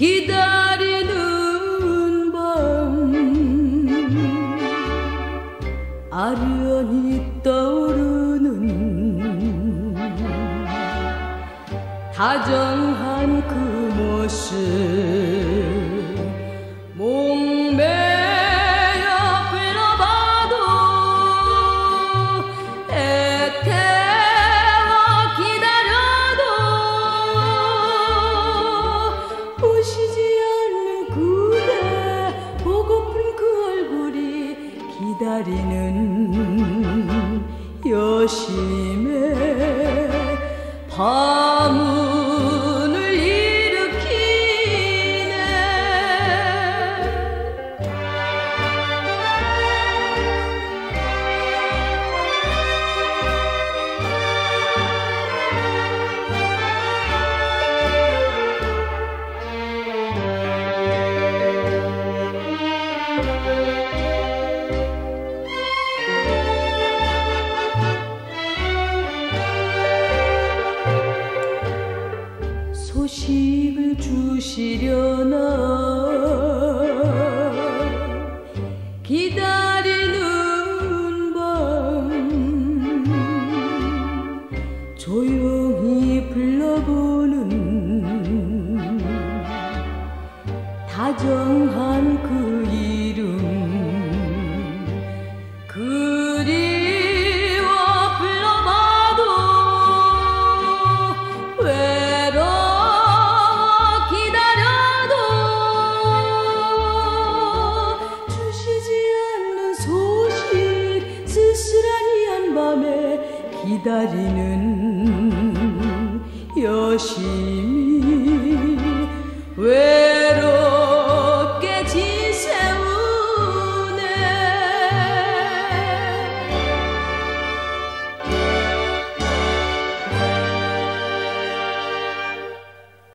기다리는 밤 아련히 떠오르는 다정한 그 모습 기다리는 여심에 밤문을 일으키네. 소식을 주시려나 기다리는 밤 조용히 불러보는 다정한 그 이름 그리워 불러봐도 기다리는 여심이 왜